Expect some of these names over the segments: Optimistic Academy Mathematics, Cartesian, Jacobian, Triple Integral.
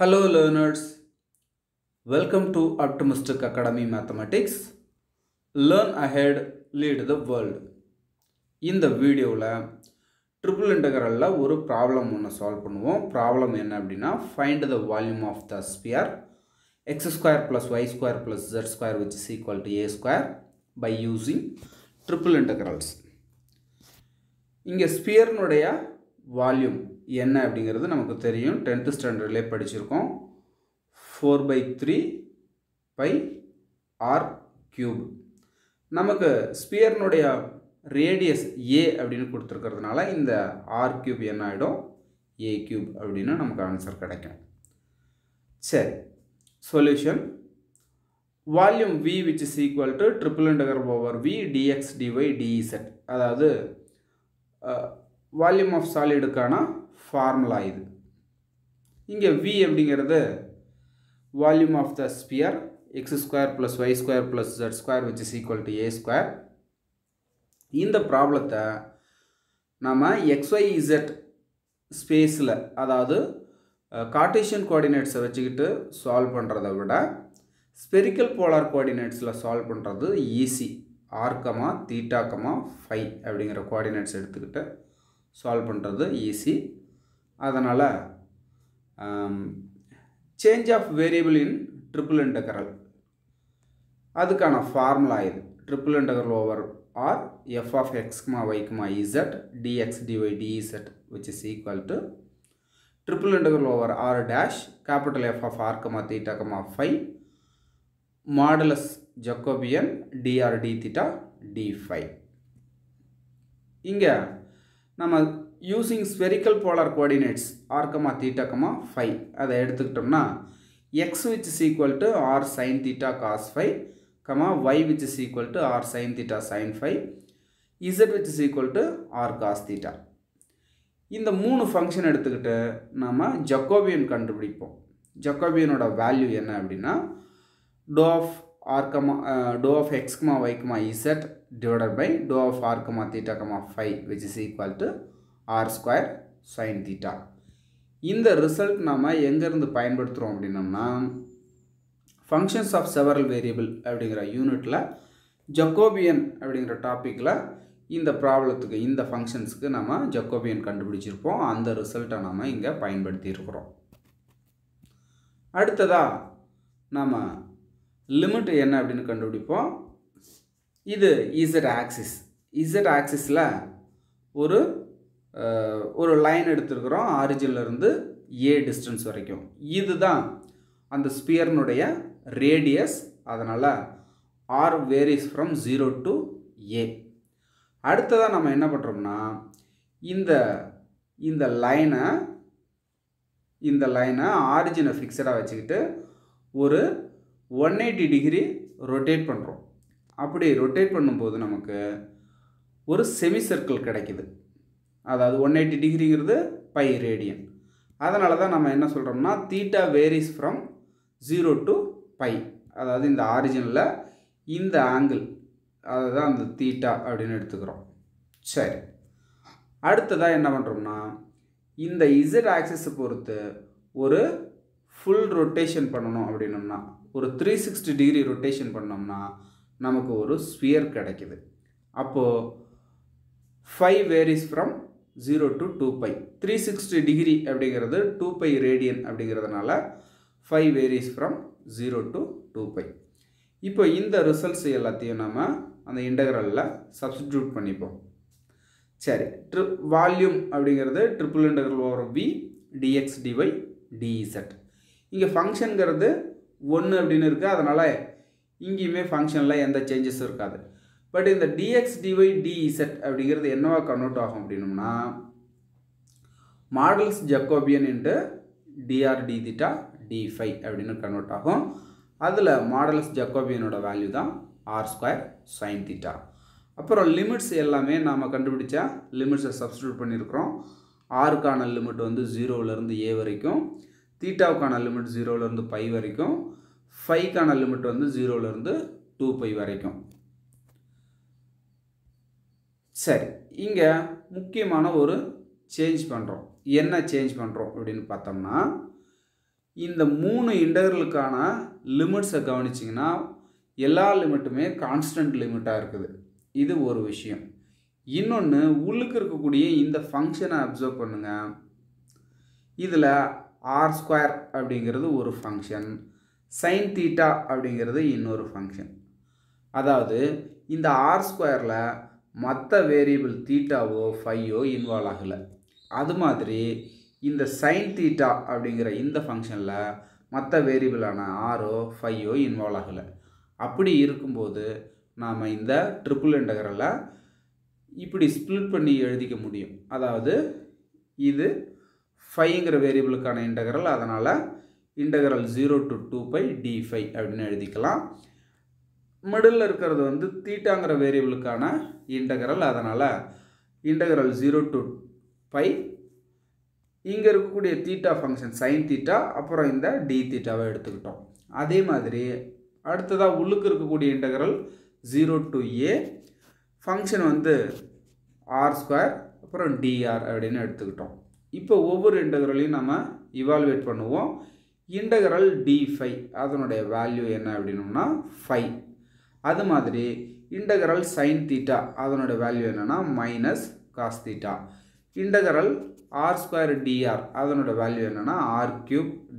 Hello learners, welcome to Optimistic Academy Mathematics. Learn ahead, lead the world. In the video, triple integral la oru problem one solve pannuvom. Problem enna appadina find the volume of the sphere x square plus y square plus z square which is equal to a square by using triple integrals. Inge sphere nudaiya volume என்ன அப்படிங்கிறது நமக்கு தெரியும் 10th ஸ்டாண்டர்ட்ல படிச்சிருக்கோம் 4/3 πr³ நமக்கு sphere உடைய radius a அப்படினு கொடுத்திருக்கிறதுனால இந்த r³ என்ன ஆயிடும் a³ அப்படினா நமக்கு ஆன்சர் கிடைக்கும் சரி solution volume v which is equal to triple integral over v dx dy dz அதாவது வால்யூம் ஆஃப் சாலிடுக்கான formula இது இங்கே v அப்படிங்கிறது volume of the sphere x square plus y square plus z square which is equal to a square இந்த ப்ராப்ளத்தை நாம xyz ஸ்பேஸ்ல அதாவது Cartesian coordinates வச்சுக்கிட்டு solve பண்றதை விட spherical polar coordinatesல solve பண்றது easy r, theta, phi அப்படிங்கிற coordinates எடுத்துக்கிட்டு solve பண்றது easy அதனால் change of variable in triple integral அதுக்கான formula இது triple integral over r f of x, y, z dx, dy, dz which is equal to triple integral over r dash capital F of r, theta, phi modulus Jacobian dr, d theta, d phi இங்க நம்ம using spherical polar coordinates r, theta, phi அதை எடுத்துக்கிட்டோம்னா x which is equal to r sin theta cos phi, y which is equal to r sin theta sin phi, z which is equal to r cos theta. இந்த மூணு function எடுத்துக்கிட்டு நாம Jacobian கண்டுபிடிப்போம். ஜாகோபியனோட value என்ன அப்படினா dou of x, y, z divided by dou of r, theta, phi which is equal to r square sin theta. இந்த result நாம எங்கிருந்து பயன்படுத்துறோம் அப்படின்னா functions of several variable அப்படிங்கற யூனிட்ல Jacobian அப்படிங்கற டாபிக்ல இந்த ப்ராப்ளத்துக்கு இந்த ஃபங்க்ஷன்ஸ்க்கு நாம Jacobian கண்டுபிடிச்சிருப்போம் அந்த ரிசல்ட்டை நாம இங்க பயன்படுத்தி இருக்கோம். அடுத்ததா நாம லிமிட் என்ன அப்படினு கண்டுபிடிப்போம். இது z axis. Z axisல ஒரு லைன் எடுத்துக்கிறோம் ஆரிஜின்ல இருந்து a டிஸ்டன்ஸ் வரைக்கும் இதுதான் அந்த ஸ்பியர் உடைய ரேடியஸ் அதனால r varies from 0 to a அடுத்ததா நம்ம என்ன பண்றோம்னா இந்த லைனை ஆரிஜினை ஃபிக்ஸடா வச்சிட்டு ஒரு 180 டிகிரி ரொட்டேட் பண்றோம் அப்படி ரொட்டேட் பண்ணும்போது நமக்கு ஒரு செமி சர்க்கிள் கிடைக்குது அதாவது 180 டிகிரிங்கிறது பை ரேடியன் அதனால தான் நம்ம என்ன சொல்றோம்னா θ varies from 0 to π அதாவது இந்த ஆரிஜின்ல இந்த ஆங்கிள் அதுதான் அந்த θ அப்படினு எடுத்துக்கிறோம் சரி அடுத்ததா என்ன பண்றோம்னா இந்த z ஆக்சிஸ் பொறுத்து ஒரு ஃபுல் ரொட்டேஷன் பண்ணனும் அப்படினா ஒரு 360 டிகிரி ரொட்டேஷன் பண்ணோம்னா நமக்கு ஒரு ஸ்பியர் கிடைக்குது அப்போ phi varies from 0 to 2π 360 degree அப்படிங்கிறது 2π ரேடியன் அப்படிங்கிறதுனால phi varies from 0 to 2π இப்போ இந்த ரிசல்ட்ஸ் எல்லாத்தையும் நாம அந்த இன்டெக்ரல்ல சப்ஸ்டிட்யூட் பண்ணிப்போம் சரி வால்யூம் அப்படிங்கிறது triple integral over v dx dy dz இங்க ஃபங்க்ஷன்ங்கிறது 1 அப்படினு இருக்கு அதனால இங்கயுமே ஃபங்க்ஷன்ல எந்த சேஞ்சஸ் இருக்காது பட் இந்த dx dy dz அப்படிங்கிறது என்னவா கன்வெர்ட் ஆகும் அப்படினா models Jacobian into dr d theta d phi அப்படினு கன்வெர்ட் ஆகும் அதுல மாடல்ஸ் ஜாகோபியனோட வேல்யூ தான் r² sin theta அப்புறம் லிமிட்ஸ் எல்லாமே நாம கண்டுபிடிச்ச லிமிட்ஸை சப்ஸ்டிட்யூட் பண்ணியிருக்கோம் r கான லிமிட் வந்து 0 ல இருந்து a வரைக்கும் theta கான லிமிட் 0 ல இருந்து π வரைக்கும் phi கான லிமிட் வந்து 0 ல இருந்து 2π வரைக்கும் சரி இங்க முக்கியமான ஒரு சேஞ்ச் பண்றோம் என்ன சேஞ்ச் பண்றோம் அப்படினு பார்த்தோம்னா இந்த மூணு இன்டகரலுக்கான லிமிட்ஸை கவனிச்சிங்கன்னா எல்லா லிமிட்டுமே கான்ஸ்டன்ட் லிமிட்டாக இருக்குது. இது ஒரு விஷயம். இன்னொன்று, உள்ளுக்கு இருக்கக்கூடிய இந்த ஃபங்க்ஷனை அப்சர்வ் பண்ணுங்கள். இதில் ஆர் ஸ்கொயர் அப்படிங்கிறது ஒரு ஃபங்க்ஷன், சைன் தீட்டா அப்படிங்கிறது இன்னொரு ஃபங்க்ஷன். அதாவது இந்த ஆர் ஸ்கொயரில் மற்ற வேரியபிள் தீட்டாவோ ஃபையோ இன்வால்வ் ஆகலை. அது மாதிரி இந்த சைன் தீட்டா அப்படிங்கிற இந்த ஃபங்க்ஷனில் மற்ற வேரியபிளான ஆரோ ஃபையோ இன்வால்வ் ஆகலை. அப்படி இருக்கும்போது நாம் இந்த ட்ரிபிள் இன்டகரலை இப்படி ஸ்பிளிட் பண்ணி எழுதிக்க முடியும். அதாவது இது ஃபைங்கிற வேரியபிளுக்கான இன்டகரல், அதனால் இன்டகரல் 0 to 2 பை d5 அப்படின்னு எழுதிக்கலாம். மிடில் இருக்கிறது வந்து தீட்டாங்கிற வேரியபிளுக்கான இன்டகரல், அதனால் இன்டகரல் 0 to π, இங்கே இருக்கக்கூடிய தீட்டா ஃபங்க்ஷன் சைன் தீட்டா, அப்புறம் இந்த டி தீட்டாவை எடுத்துக்கிட்டோம். அதே மாதிரி அடுத்ததாக உள்ளுக்கு இருக்கக்கூடிய இன்டகரல் 0 to a, ஃபங்க்ஷன் வந்து ஆர் ஸ்கொயர் அப்புறம் டிஆர் அப்படின்னு எடுத்துக்கிட்டோம். இப்போ ஒவ்வொரு இன்டகரலையும் நம்ம இவால்வேட் பண்ணுவோம். இன்டகரல் d5 அதனுடைய வேல்யூ என்ன அப்படின்னோம்னா 5. அது மாதிரி இன்டகரல் சைன் தீட்டா அதனுடைய வேல்யூ என்னென்னா -cos தீட்டா. இன்டகரல் ஆர் ஸ்கொயர் டிஆர் அதனோட வேல்யூ என்னென்னா r³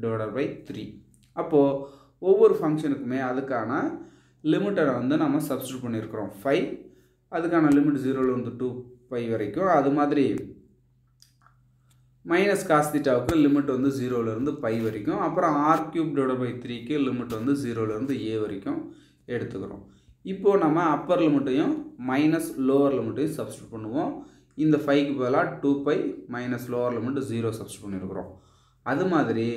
/ 3. அப்போது ஒவ்வொரு ஃபங்க்ஷனுக்குமே அதுக்கான லிமிட்டரை வந்து நம்ம சப்ஸ்டியூட் பண்ணியிருக்கிறோம். 5 அதுக்கான லிமிட் 0 to 2π வரைக்கும். அது மாதிரி -cos θ லிமிட் வந்து 0 to π வரைக்கும். அப்புறம் r³ / 3க்கு லிமிட் வந்து 0 to a வரைக்கும் எடுத்துக்கிறோம். இப்போது நம்ம அப்பர் லிமிட்டையும் மைனஸ் லோவர் லிமிட்டையும் சப்ஸ்டியூட் பண்ணுவோம். இந்த 5க்கு பதிலாக 2π மைனஸ் லோவர் லிமிட் 0 சப்ஸ்டியூட் பண்ணியிருக்கிறோம். அது மாதிரி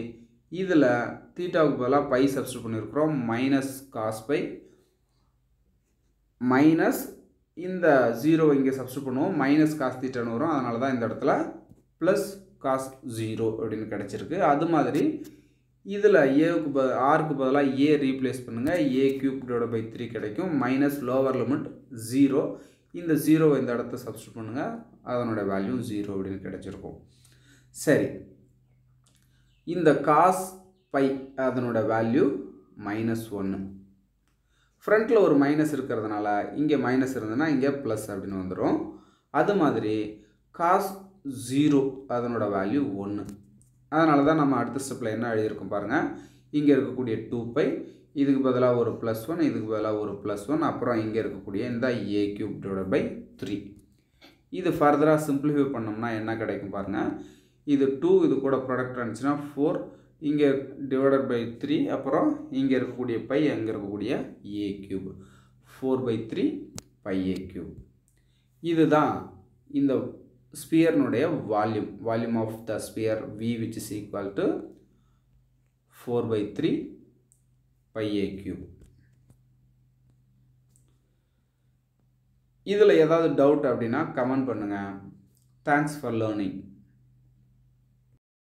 இதில் தீட்டாவுக்கு பதிலாக π சப்ஸ்டியூட் பண்ணியிருக்கிறோம். -cos π மைனஸ் இந்த 0 இங்கே சப்ஸ்டியூட் பண்ணுவோம், -cos θ வரும். அதனால தான் இந்த இடத்துல +cos 0 அப்படின்னு கிடச்சிருக்கு. அது மாதிரி இதில் ஆருக்கு பதிலாக a ரீப்ளேஸ் பண்ணுங்கள், a³ / 3 கிடைக்கும். மைனஸ் லோவர் லிமிட் 0, இந்த 0வை இந்த இடத்த சப்ஸ்டியூட் பண்ணுங்கள், அதனோட வேல்யூ 0 அப்படின்னு கிடச்சிருக்கும். சரி, இந்த cos π அதனோட வேல்யூ -1. ஃப்ரண்ட்டில் ஒரு மைனஸ் இருக்கிறதுனால இங்கே மைனஸ் இருந்ததுன்னா இங்கே ப்ளஸ் அப்படின்னு வந்துடும். அது மாதிரி cos 0 அதனோட வேல்யூ 1. அதனால தான் நம்ம அடுத்த ஸ்டெப்பில் என்ன எழுதியிருக்கோம் பாருங்கள். இங்கே இருக்கக்கூடிய 2π, இதுக்கு பதிலாக ஒரு +1, இதுக்கு பதிலாக ஒரு +1, அப்புறம் இங்கே இருக்கக்கூடிய இந்த a³ / 3. இது ஃபர்தராக சிம்பிளிஃபை பண்ணோம்னா என்ன கிடைக்கும் பாருங்கள். இது 2, இது கூட ப்ராடக்ட் இருந்துச்சுன்னா 4, இங்கே / 3, அப்புறம் இங்கே இருக்கக்கூடிய π, அங்கே இருக்கக்கூடிய a³ 4/3πa³. இதுதான் இந்த ஸ்பியர்னுடைய volume of the sphere V which is equal to 4/3πa³. இதில் ஏதாவது டவுட் அப்படின்னா கமெண்ட் பண்ணுங்கள். Thanks for learning.